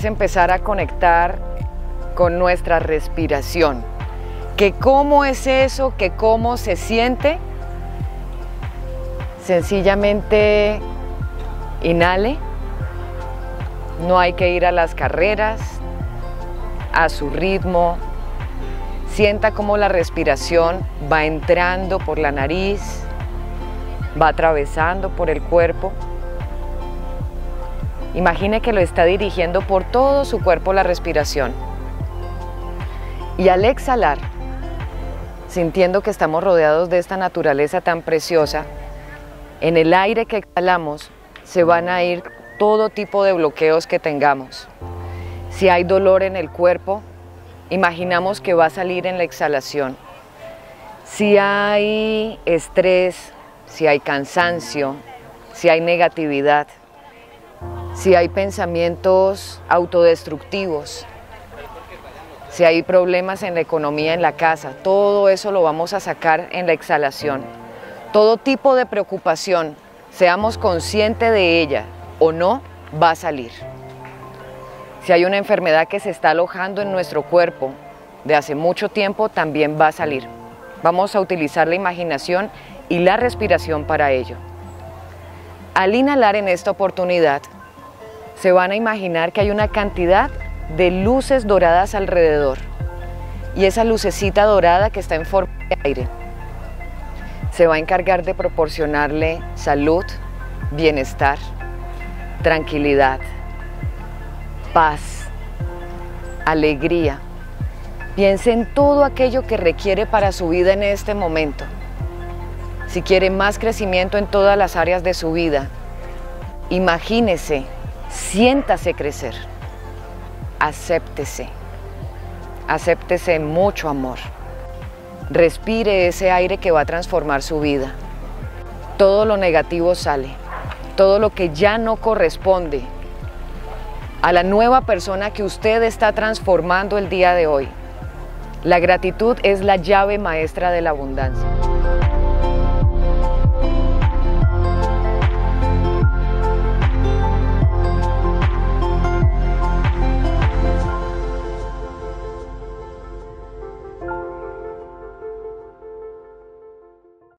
es empezar a conectar con nuestra respiración. ¿Que cómo es eso? ¿Que cómo se siente? Sencillamente inhale. No hay que ir a las carreras, a su ritmo. Sienta cómo la respiración va entrando por la nariz, va atravesando por el cuerpo. Imagine que lo está dirigiendo por todo su cuerpo la respiración. Y al exhalar, sintiendo que estamos rodeados de esta naturaleza tan preciosa, en el aire que exhalamos se van a ir todo tipo de bloqueos que tengamos. Si hay dolor en el cuerpo, imaginamos que va a salir en la exhalación. Si hay estrés, si hay cansancio, si hay negatividad, si hay pensamientos autodestructivos, si hay problemas en la economía, en la casa, todo eso lo vamos a sacar en la exhalación. Todo tipo de preocupación, seamos conscientes de ella o no, va a salir. Si hay una enfermedad que se está alojando en nuestro cuerpo de hace mucho tiempo, también va a salir. Vamos a utilizar la imaginación y la respiración para ello. Al inhalar en esta oportunidad, se van a imaginar que hay una cantidad de luces doradas alrededor y esa lucecita dorada que está en forma de aire se va a encargar de proporcionarle salud, bienestar, tranquilidad, paz, alegría. Piense en todo aquello que requiere para su vida en este momento. Si quiere más crecimiento en todas las áreas de su vida, imagínese, siéntase crecer, acéptese, acéptese mucho amor. Respire ese aire que va a transformar su vida. Todo lo negativo sale, todo lo que ya no corresponde a la nueva persona que usted está transformando el día de hoy. La gratitud es la llave maestra de la abundancia.